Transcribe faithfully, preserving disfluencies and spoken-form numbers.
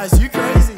guys, you crazy.